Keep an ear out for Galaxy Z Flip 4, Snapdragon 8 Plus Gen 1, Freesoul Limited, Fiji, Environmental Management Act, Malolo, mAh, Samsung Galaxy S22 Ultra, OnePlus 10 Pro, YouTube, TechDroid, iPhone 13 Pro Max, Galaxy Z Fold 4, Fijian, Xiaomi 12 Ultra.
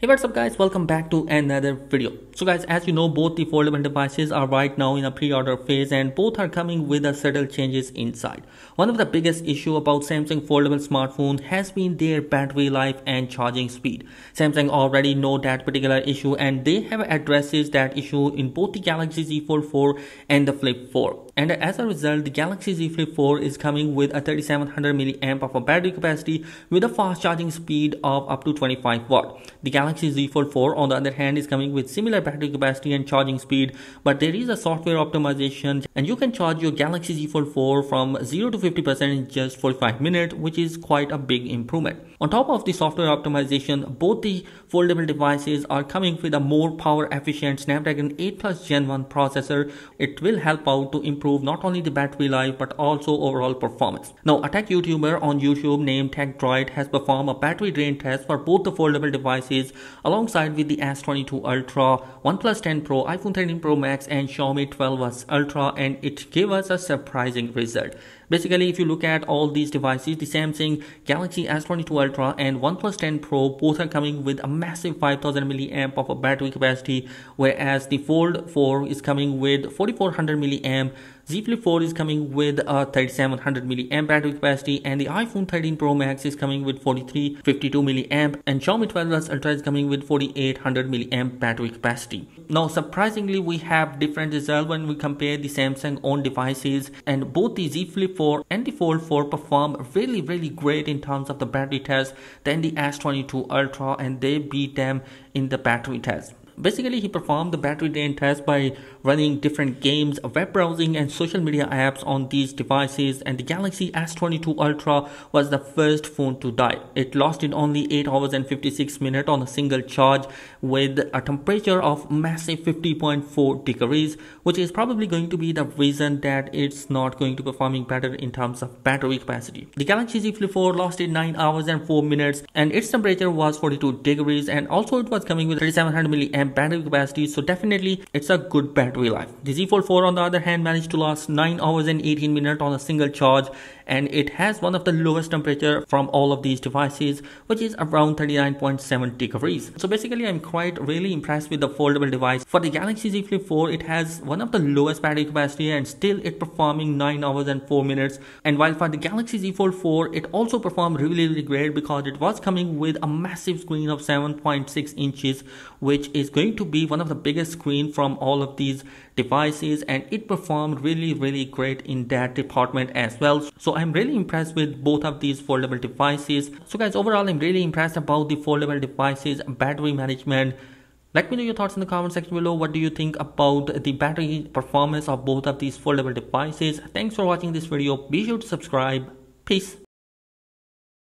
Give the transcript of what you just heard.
Hey, what's up guys, welcome back to another video. So guys, as you know, both the foldable devices are right now in a pre-order phase and both are coming with a subtle changes inside. One of the biggest issue about Samsung foldable smartphone has been their battery life and charging speed. Samsung already know that particular issue and they have addressed that issue in both the Galaxy Z Fold 4 and the Flip 4. And as a result, the Galaxy Z Flip 4 is coming with a 3700 mAh of a battery capacity with a fast charging speed of up to 25 watt. The Galaxy Z Fold 4 on the other hand is coming with similar battery capacity and charging speed, but there is a software optimization and you can charge your Galaxy Z Fold 4 from 0 to 50% in just 45 minutes, which is quite a big improvement. On top of the software optimization, both the foldable devices are coming with a more power efficient Snapdragon 8 Plus Gen 1 processor. It will help out to improve not only the battery life but also overall performance. Now, a tech YouTuber on YouTube named TechDroid has performed a battery drain test for both the foldable devices alongside with the S22 Ultra, OnePlus 10 Pro, iPhone 13 Pro Max and Xiaomi 12 Ultra, and it gave us a surprising result. Basically, if you look at all these devices, the Samsung Galaxy S22 Ultra and OnePlus 10 Pro both are coming with a massive 5000 mAh of a battery capacity, whereas the Fold 4 is coming with 4400 mAh, Z Flip 4 is coming with a 3700 mAh battery capacity, and the iPhone 13 Pro Max is coming with 4352 mAh, and Xiaomi 12 Ultra is coming with 4800 mAh battery capacity. Now, surprisingly, we have different results when we compare the Samsung own devices, and both the Z Flip 4 and the Fold 4 perform really great in terms of the battery test than the S22 Ultra, and they beat them in the battery test. Basically, he performed the battery drain test by running different games, web browsing and social media apps on these devices, and the Galaxy S22 Ultra was the first phone to die. It lasted only 8 hours and 56 minutes on a single charge with a temperature of massive 50.4 degrees, which is probably going to be the reason that it's not going to performing better in terms of battery capacity. The Galaxy Z Flip 4 lasted 9 hours and 4 minutes and its temperature was 42 degrees and also it was coming with 3700 mAh battery capacity, so definitely it's a good battery life. The Z Fold 4 on the other hand managed to last 9 hours and 18 minutes on a single charge, and it has one of the lowest temperature from all of these devices, which is around 39.7 degrees. So basically, I'm quite really impressed with the foldable device. For the Galaxy Z Flip 4, it has one of the lowest battery capacity and still it performing 9 hours and 4 minutes. And while for the Galaxy Z Fold 4, it also performed really great because it was coming with a massive screen of 7.6 inches, which is going to be one of the biggest screen from all of these devices, and it performed really great in that department as well. So I'm really impressed with both of these foldable devices. So guys, overall I'm really impressed about the foldable devices battery management. Let me know your thoughts in the comment section below. What do you think about the battery performance of both of these foldable devices? Thanks for watching this video. Be sure to subscribe. Peace.